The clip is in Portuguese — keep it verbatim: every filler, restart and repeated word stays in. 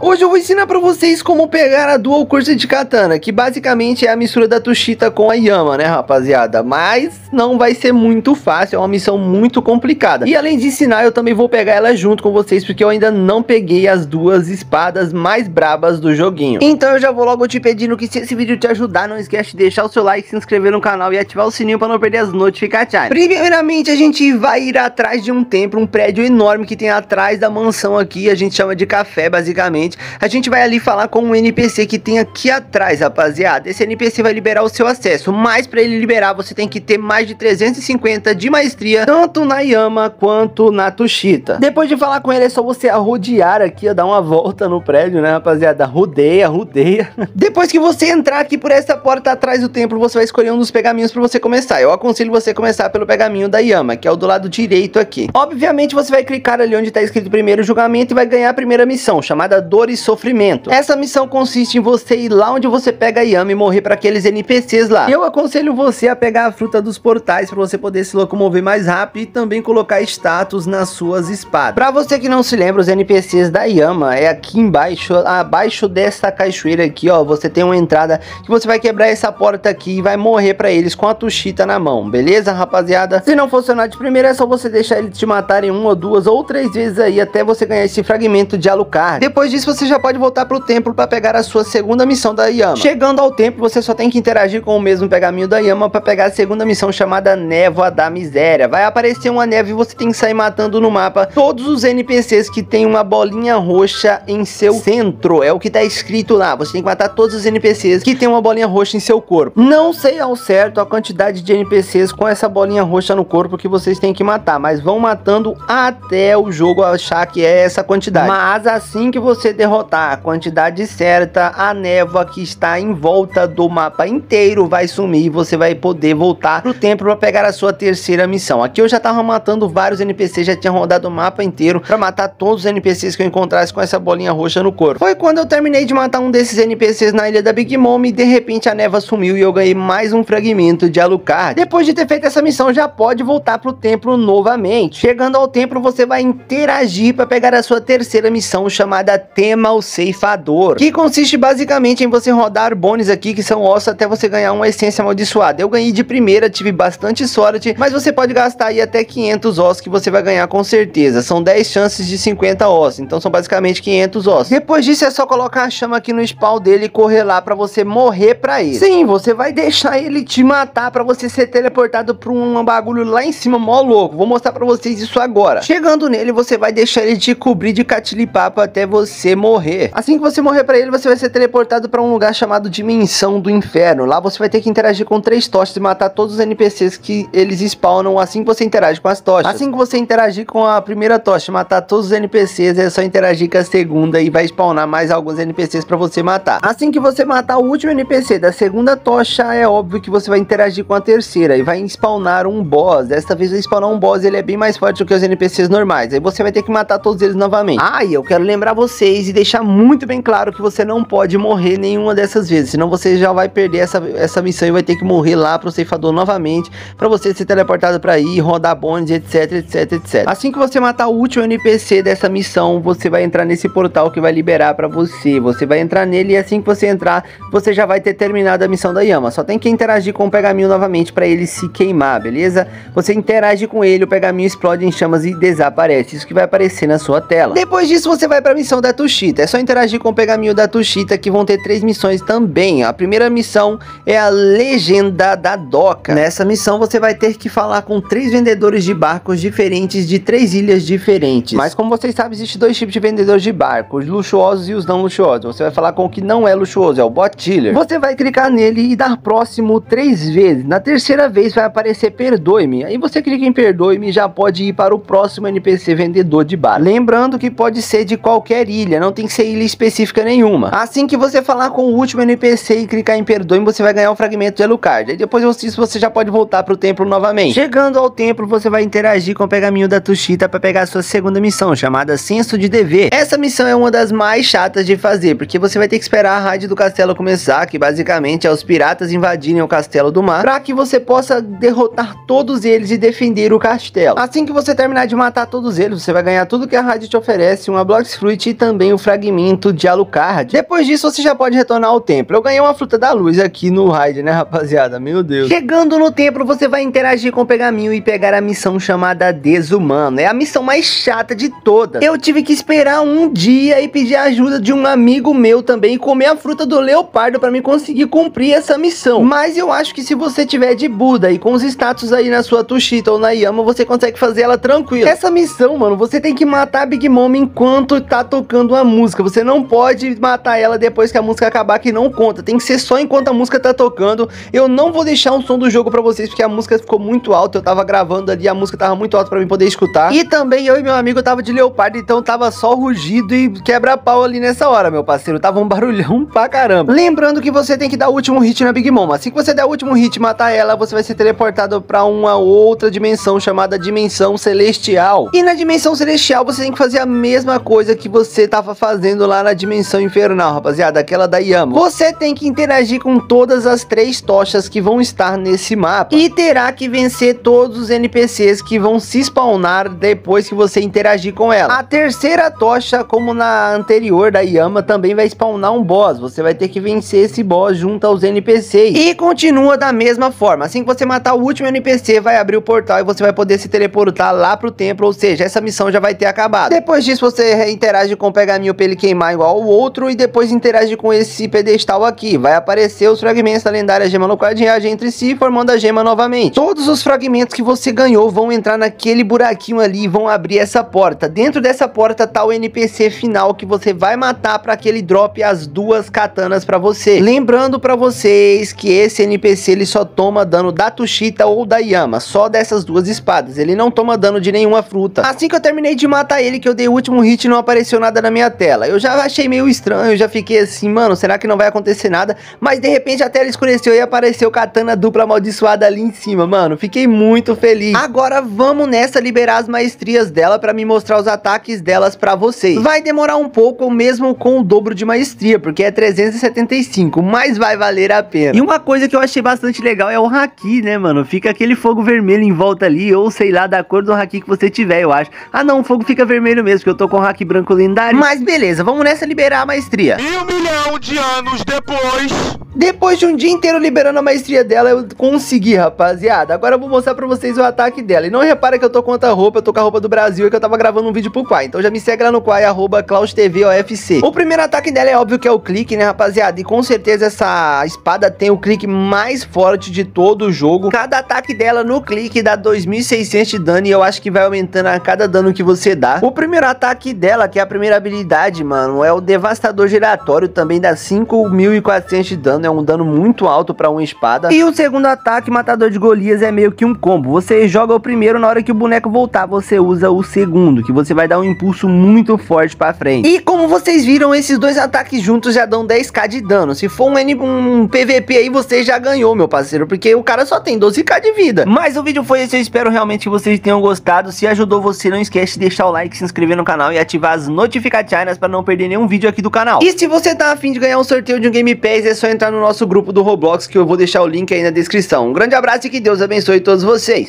Hoje eu vou ensinar pra vocês como pegar a Dual Cursed de Katana, que basicamente é a mistura da Tushita com a Yama, né, rapaziada? Mas não vai ser muito fácil, é uma missão muito complicada. E além de ensinar, eu também vou pegar ela junto com vocês, porque eu ainda não peguei as duas espadas mais brabas do joguinho. Então eu já vou logo te pedindo que, se esse vídeo te ajudar, não esquece de deixar o seu like, se inscrever no canal e ativar o sininho pra não perder as notificações. Primeiramente, a gente vai ir atrás de um templo, um prédio enorme que tem atrás da mansão aqui, a gente chama de café, basicamente. A gente vai ali falar com um N P C que tem aqui atrás, rapaziada. Esse N P C vai liberar o seu acesso, mas pra ele liberar você tem que ter mais de trezentos e cinquenta de maestria, tanto na Yama quanto na Tushita. Depois de falar com ele é só você rodear aqui, ó, dar uma volta no prédio, né, rapaziada? Rodeia, rodeia. Depois que você entrar aqui por essa porta atrás do templo, você vai escolher um dos pergaminhos pra você começar. Eu aconselho você começar pelo pergaminho da Yama, que é o do lado direito aqui. Obviamente você vai clicar ali onde tá escrito primeiro julgamento e vai ganhar a primeira missão, chamada do e sofrimento. Essa missão consiste em você ir lá onde você pega a Yama e morrer para aqueles N P Cs lá. Eu aconselho você a pegar a fruta dos portais para você poder se locomover mais rápido e também colocar status nas suas espadas. Para você que não se lembra, os N P Cs da Yama é aqui embaixo, abaixo dessa cachoeira aqui, ó. Você tem uma entrada que você vai quebrar essa porta aqui e vai morrer para eles com a Tushita na mão, beleza, rapaziada? Se não funcionar de primeira, é só você deixar eles te matarem uma ou duas ou três vezes aí até você ganhar esse fragmento de Alucard. Depois disso, você já pode voltar pro templo para pegar a sua segunda missão da Yama. Chegando ao templo, você só tem que interagir com o mesmo pergaminho da Yama para pegar a segunda missão, chamada Névoa da Miséria. Vai aparecer uma neve e você tem que sair matando no mapa todos os N P Cs que tem uma bolinha roxa em seu centro. É o que tá escrito lá. Você tem que matar todos os N P Cs que tem uma bolinha roxa em seu corpo. Não sei ao certo a quantidade de N P Cs com essa bolinha roxa no corpo que vocês têm que matar, mas vão matando até o jogo achar que é essa quantidade. Mas assim que você derrotar a quantidade certa, a névoa que está em volta do mapa inteiro vai sumir e você vai poder voltar pro templo para pegar a sua terceira missão. Aqui eu já tava matando vários N P Cs, já tinha rodado o mapa inteiro para matar todos os N P Cs que eu encontrasse com essa bolinha roxa no corpo. Foi quando eu terminei de matar um desses N P Cs na ilha da Big Mom e de repente a névoa sumiu e eu ganhei mais um fragmento de Alucard. Depois de ter feito essa missão, já pode voltar pro templo novamente. Chegando ao templo, você vai interagir para pegar a sua terceira missão, chamada Tempo o Ceifador, que consiste basicamente em você rodar bônus aqui, que são ossos, até você ganhar uma essência amaldiçoada. Eu ganhei de primeira, tive bastante sorte, mas você pode gastar aí até quinhentos ossos que você vai ganhar com certeza. São dez chances de cinquenta ossos, então são basicamente quinhentos ossos. Depois disso é só colocar a chama aqui no spawn dele e correr lá pra você morrer pra ele. Sim, você vai deixar ele te matar pra você ser teleportado pra um bagulho lá em cima, mó louco. Vou mostrar pra vocês isso agora. Chegando nele, você vai deixar ele te cobrir de catilipapo até você morrer. Assim que você morrer pra ele, você vai ser teleportado pra um lugar chamado Dimensão do Inferno. Lá você vai ter que interagir com três tochas e matar todos os N P Cs que eles spawnam assim que você interage com as tochas. Assim que você interagir com a primeira tocha e matar todos os N P Cs, é só interagir com a segunda e vai spawnar mais alguns N P Cs pra você matar. Assim que você matar o último N P C da segunda tocha, é óbvio que você vai interagir com a terceira e vai spawnar um boss. Desta vez vai spawnar um boss, ele é bem mais forte do que os N P Cs normais. Aí você vai ter que matar todos eles novamente. Ah, e eu quero lembrar vocês e deixar muito bem claro que você não pode morrer nenhuma dessas vezes, senão você já vai perder essa, essa missão e vai ter que morrer lá pro ceifador novamente, pra você ser teleportado pra ir, rodar bônus, etc, etc, etc. Assim que você matar o último N P C dessa missão, você vai entrar nesse portal que vai liberar pra você. Você vai entrar nele e assim que você entrar, você já vai ter terminado a missão da Yama. Só tem que interagir com o pergaminho novamente pra ele se queimar, beleza? Você interage com ele, o pergaminho explode em chamas e desaparece. Isso que vai aparecer na sua tela. Depois disso, você vai pra missão da Tushita. É só interagir com o pergaminho da Tushita, que vão ter três missões também. A primeira missão é a Legenda da Doca. Nessa missão você vai ter que falar com três vendedores de barcos diferentes de três ilhas diferentes. Mas como vocês sabem, existem dois tipos de vendedores de barcos, os luxuosos e os não luxuosos. Você vai falar com o que não é luxuoso, é o bot dealer. Você vai clicar nele e dar próximo três vezes. Na terceira vez vai aparecer perdoe-me. Aí você clica em perdoe-me e já pode ir para o próximo N P C vendedor de barco. Lembrando que pode ser de qualquer ilha, não não tem que ser ilha específica nenhuma. Assim que você falar com o último N P C e clicar em perdoe, você vai ganhar o fragmento de Alucard. E depois disso você já pode voltar pro templo novamente. Chegando ao templo, você vai interagir com o pergaminho da Tushita para pegar a sua segunda missão, chamada Senso de Dever. Essa missão é uma das mais chatas de fazer, porque você vai ter que esperar a raid do castelo começar, que basicamente é os piratas invadirem o castelo do mar, para que você possa derrotar todos eles e defender o castelo. Assim que você terminar de matar todos eles, você vai ganhar tudo que a raid te oferece, uma Blox Fruit e também ganha o fragmento de Alucard. Depois disso, você já pode retornar ao templo. Eu ganhei uma fruta da luz aqui no raid, né, rapaziada? Meu Deus. Chegando no templo, você vai interagir com o pergaminho e pegar a missão chamada Desumano. É a missão mais chata de todas. Eu tive que esperar um dia e pedir a ajuda de um amigo meu também e comer a fruta do leopardo pra mim conseguir cumprir essa missão. Mas eu acho que se você tiver de Buda e com os status aí na sua Tushita ou na Yama, você consegue fazer ela tranquilo. Essa missão, mano, você tem que matar a Big Mom enquanto tá tocando a música. Você não pode matar ela depois que a música acabar, que não conta. Tem que ser só enquanto a música tá tocando. Eu não vou deixar o som do jogo pra vocês, porque a música ficou muito alta. Eu tava gravando ali, a música tava muito alta pra mim poder escutar. E também eu e meu amigo tava de leopardo, então tava só rugido e quebra-pau ali nessa hora, meu parceiro. Tava um barulhão pra caramba. Lembrando que você tem que dar o último hit na Big Mom. Assim que você der o último hit e matar ela, você vai ser teleportado pra uma outra dimensão chamada Dimensão Celestial. E na Dimensão Celestial, você tem que fazer a mesma coisa que você tava fazendo lá na Dimensão Infernal, rapaziada, aquela da Yama. Você tem que interagir com todas as três tochas que vão estar nesse mapa e terá que vencer todos os N P Cs que vão se spawnar depois que você interagir com ela. A terceira tocha, como na anterior da Yama, também vai spawnar um boss. Você vai ter que vencer esse boss junto aos N P Cs. E continua da mesma forma. Assim que você matar o último N P C, vai abrir o portal e você vai poder se teleportar lá pro templo, ou seja, essa missão já vai ter acabado. Depois disso, você interage com o pergaminho pra ele queimar igual o outro e depois interage com esse pedestal aqui. Vai aparecer os fragmentos da lendária gema Alucard e reage entre si, formando a gema novamente. Todos os fragmentos que você ganhou vão entrar naquele buraquinho ali e vão abrir essa porta. Dentro dessa porta tá o N P C final que você vai matar pra que ele drope as duas katanas pra você. Lembrando pra vocês que esse N P C ele só toma dano da Tushita ou da Yama, só dessas duas espadas. Ele não toma dano de nenhuma fruta. Assim que eu terminei de matar ele, que eu dei o último hit, não apareceu nada na minha tela. Eu já achei meio estranho, eu já fiquei assim, mano, será que não vai acontecer nada? Mas de repente a tela escureceu e apareceu katana dupla amaldiçoada ali em cima, mano. Fiquei muito feliz. Agora vamos nessa liberar as maestrias dela pra me mostrar os ataques delas pra vocês. Vai demorar um pouco, mesmo com o dobro de maestria, porque é trezentos e setenta e cinco, mas vai valer a pena. E uma coisa que eu achei bastante legal é o haki, né, mano? Fica aquele fogo vermelho em volta ali, ou sei lá, da cor do haki que você tiver, eu acho. Ah não, o fogo fica vermelho mesmo, que eu tô com o haki branco lendário. Mas beleza, vamos nessa liberar a maestria. E um milhão de anos depois... Depois de um dia inteiro liberando a maestria dela, eu consegui, rapaziada. Agora eu vou mostrar pra vocês o ataque dela. E não repara que eu tô com outra roupa, eu tô com a roupa do Brasil e que eu tava gravando um vídeo pro Quai. Então já me segue lá no Quai, arroba Klaus T V O F C. O primeiro ataque dela é óbvio que é o clique, né, rapaziada? E com certeza essa espada tem o clique mais forte de todo o jogo. Cada ataque dela no clique dá dois mil e seiscentos de dano e eu acho que vai aumentando a cada dano que você dá. O primeiro ataque dela, que é a primeira habilidade, mano, é o devastador giratório, também dá cinco mil e quatrocentos de dano. É um dano muito alto pra uma espada. E o segundo ataque, matador de Golias, é meio que um combo. Você joga o primeiro, na hora que o boneco voltar, você usa o segundo, que você vai dar um impulso muito forte pra frente. E como vocês viram, esses dois ataques juntos já dão dez mil de dano. Se for um, N... um P V P aí, você já ganhou, meu parceiro, porque o cara só tem doze mil de vida. Mas o vídeo foi esse, eu espero realmente que vocês tenham gostado. Se ajudou você, não esquece de deixar o like, se inscrever no canal e ativar as notificações pra não perder nenhum vídeo aqui do canal. E se você tá afim de ganhar um sorteio de um Game Pass, é só entrar no nosso grupo do Roblox, que eu vou deixar o link aí na descrição. Um grande abraço e que Deus abençoe todos vocês.